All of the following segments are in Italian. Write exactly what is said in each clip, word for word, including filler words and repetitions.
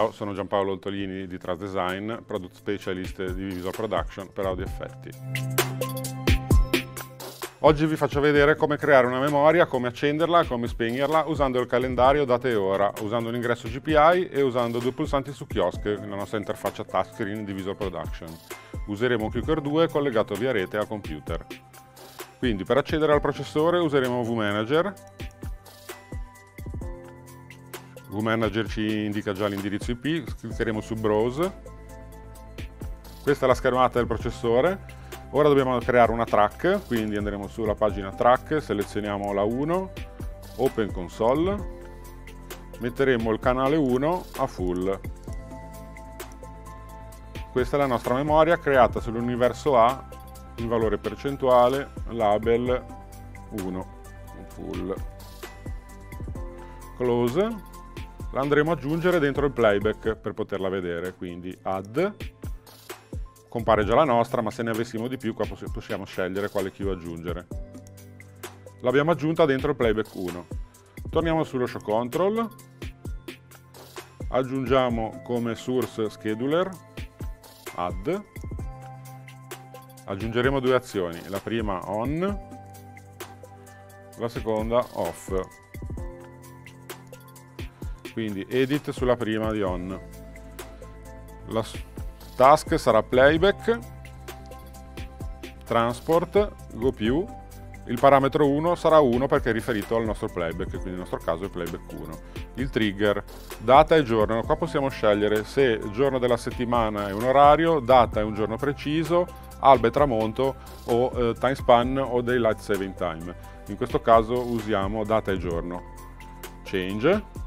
Ciao, sono Giampaolo Oltolini di TrasDesign, Product Specialist di Visual Production per Audio Effetti. Oggi vi faccio vedere come creare una memoria, come accenderla, come spegnerla usando il calendario data e ora, usando l'ingresso G P I e usando due pulsanti su Kiosc, la nostra interfaccia touchscreen di Visual Production. Useremo CueCore due collegato via rete al computer. Quindi per accedere al processore useremo VManager. VManager ci indica già l'indirizzo I P, cliccheremo su Browse. Questa è la schermata del processore. Ora dobbiamo creare una track, quindi andremo sulla pagina track, selezioniamo la uno, Open Console, metteremo il canale uno a full. Questa è la nostra memoria creata sull'universo A in valore percentuale, label uno, full. Close. La andremo ad aggiungere dentro il playback per poterla vedere, quindi add, compare già la nostra, ma se ne avessimo di più qua possiamo scegliere quale cue aggiungere. L'abbiamo aggiunta dentro il playback uno. Torniamo sullo show control, aggiungiamo come source scheduler, add, aggiungeremo due azioni, la prima on, la seconda off. Quindi edit sulla prima di on. La task sarà playback, transport, go più, il parametro uno sarà uno perché è riferito al nostro playback, quindi nel nostro caso è playback uno. Il trigger, data e giorno, qua possiamo scegliere se il giorno della settimana è un orario, data è un giorno preciso, alba e tramonto o eh, time span o daylight saving time. In questo caso usiamo data e giorno. Change.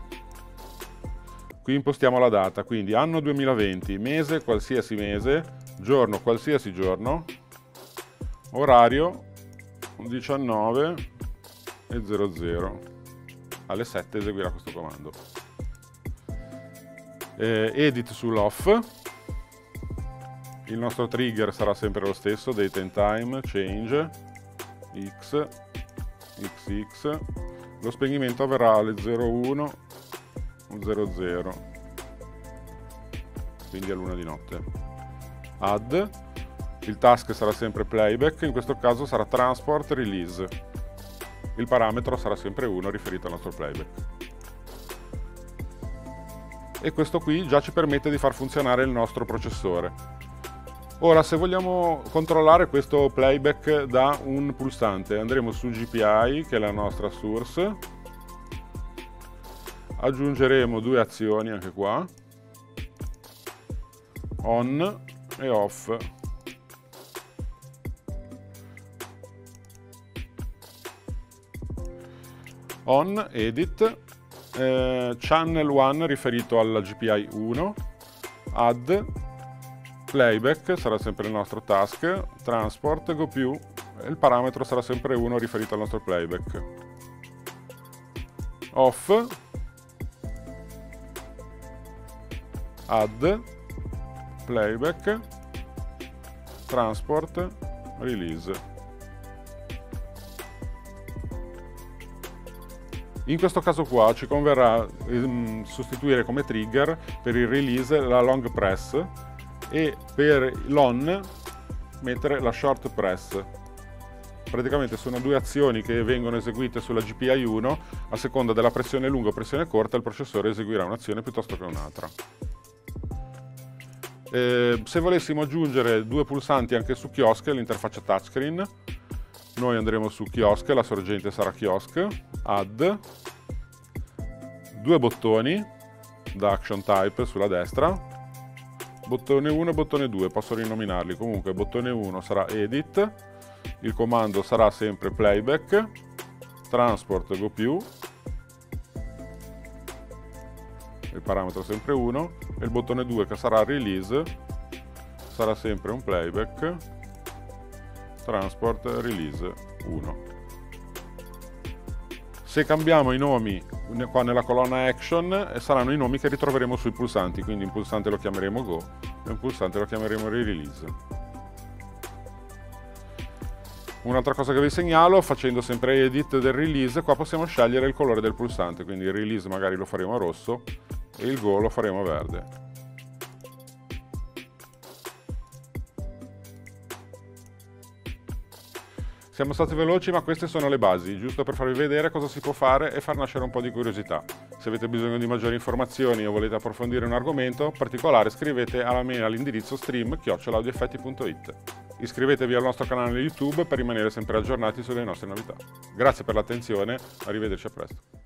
Qui impostiamo la data, quindi anno duemilaventi, mese qualsiasi mese, giorno qualsiasi giorno, orario diciannove e zero zero. Alle sette eseguirà questo comando. Eh, edit sull'off. Il nostro trigger sarà sempre lo stesso, date and time, change, x, xx. Lo spegnimento avverrà alle zero uno zero zero, quindi a luna di notte. Add, il task sarà sempre playback, in questo caso sarà transport release, il parametro sarà sempre uno riferito al nostro playback. E questo qui già ci permette di far funzionare il nostro processore. Ora, se vogliamo controllare questo playback da un pulsante, andremo su G P I, che è la nostra source. Aggiungeremo due azioni anche qua, on e off. On, edit, eh, channel uno riferito alla G P I uno, add, playback sarà sempre il nostro task, transport, go più, il parametro sarà sempre uno riferito al nostro playback. Off. Add, playback, transport, release. In questo caso qua ci converrà ehm, sostituire come trigger per il release la long press e per l'on mettere la short press. Praticamente sono due azioni che vengono eseguite sulla G P I uno, a seconda della pressione lunga o pressione corta il processore eseguirà un'azione piuttosto che un'altra. Eh, se volessimo aggiungere due pulsanti anche su Kiosc, l'interfaccia touchscreen, noi andremo su Kiosc, la sorgente sarà Kiosc, add, due bottoni da action type sulla destra, bottone uno e bottone due, posso rinominarli, comunque bottone uno sarà edit, il comando sarà sempre playback, transport go più, il parametro sempre uno, e il bottone due che sarà release sarà sempre un playback, transport release uno. Se cambiamo i nomi qua nella colonna action saranno i nomi che ritroveremo sui pulsanti, quindi un pulsante lo chiameremo go e un pulsante lo chiameremo release. Un'altra cosa che vi segnalo, facendo sempre edit del release, qua possiamo scegliere il colore del pulsante, quindi il release magari lo faremo rosso, e il go lo faremo verde. Siamo stati veloci, ma queste sono le basi, giusto per farvi vedere cosa si può fare e far nascere un po' di curiosità. Se avete bisogno di maggiori informazioni o volete approfondire un argomento particolare, scrivete alla mail all'indirizzo stream chiocciola audio effetti punto it. Iscrivetevi al nostro canale YouTube per rimanere sempre aggiornati sulle nostre novità. Grazie per l'attenzione, arrivederci a presto.